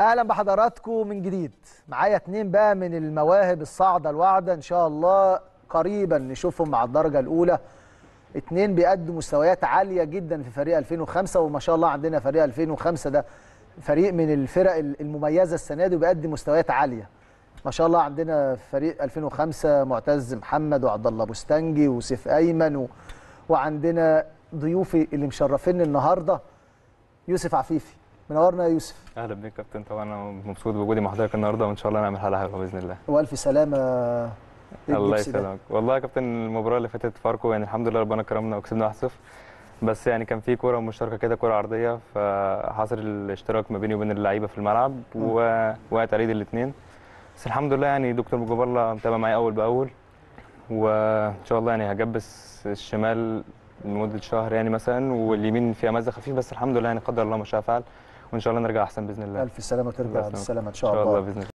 اهلا بحضراتكم من جديد. معايا اتنين بقى من المواهب الصاعده الواعده، ان شاء الله قريبا نشوفهم مع الدرجه الاولى. اتنين بيقدموا مستويات عاليه جدا في فريق 2005، وما شاء الله عندنا فريق 2005 ده فريق من الفرق المميزه السنه دي وبيقدم مستويات عاليه. ما شاء الله عندنا فريق 2005 معتز محمد وعبد الله بوستنجي وسيف ايمن وعندنا ضيوفي اللي مشرفيني النهارده يوسف عفيفي. منورنا يا يوسف. اهلا بيك يا كابتن. طبعا انا مبسوط بوجودي مع حضرتك النهارده، وان شاء الله نعمل حلقه حلوه باذن الله. والف سلامه. الله يسلمك. والله يا كابتن المباراه اللي فاتت فاركو يعني الحمد لله ربنا كرمنا وكسبنا 1-0، بس يعني كان في كوره مشتركه كده، كوره عرضيه، فحصل الاشتراك ما بيني وبين اللعيبه في الملعب ووقعت عليه الاثنين. بس الحمد لله يعني دكتور مجبرلا متابع معايا اول باول، وان شاء الله يعني هجبس الشمال لمده شهر يعني مثلا، واليمين فيها مزه خفيف، بس الحمد لله يعني قدر الله ما شاء فعل، وان شاء الله نرجع احسن باذن الله. الف سلامه. ترجع بالسلامه ان شاء الله باذن الله.